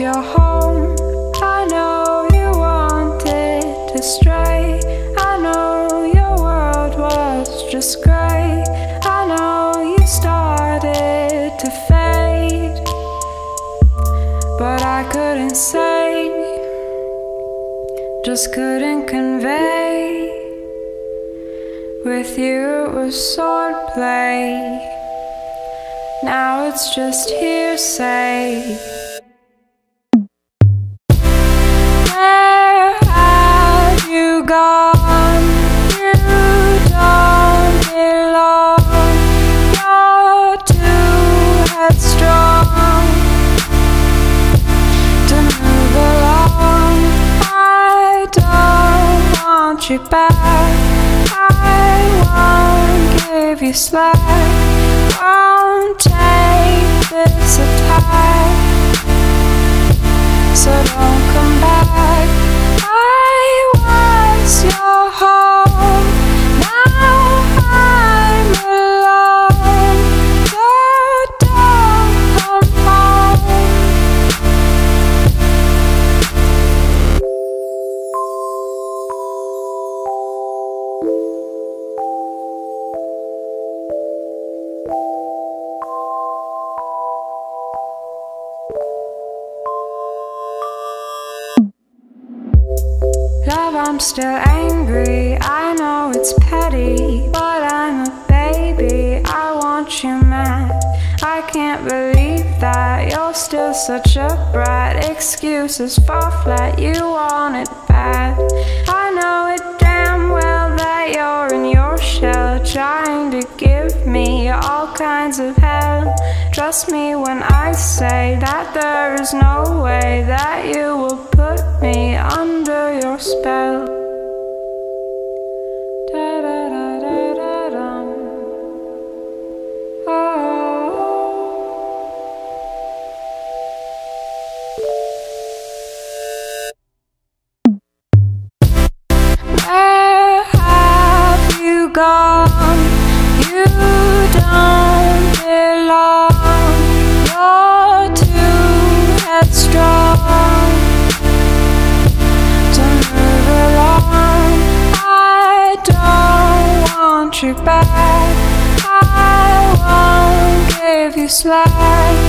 Your home. I know you wanted to stray. I know your world was just grey. I know you started to fade, but I couldn't say, just couldn't convey. With you it was swordplay, now it's just hearsay. You back, I won't give you slack, won't take this attack, so don't come back. I was your home, now I'm alone, so don't come Love, I'm still angry, I know it's petty, but I'm a baby, I want you mad. I can't believe that you're still such a brat. Excuses fall flat, you want it bad. I know it damn well that you're in your shell, trying to give me all kinds of hell. Trust me when I say that there is no way that you will put me under your spell. Da da da da da dum. Oh. Where have you gone? You don't belong. You're too headstrong. You back, I won't give you slack.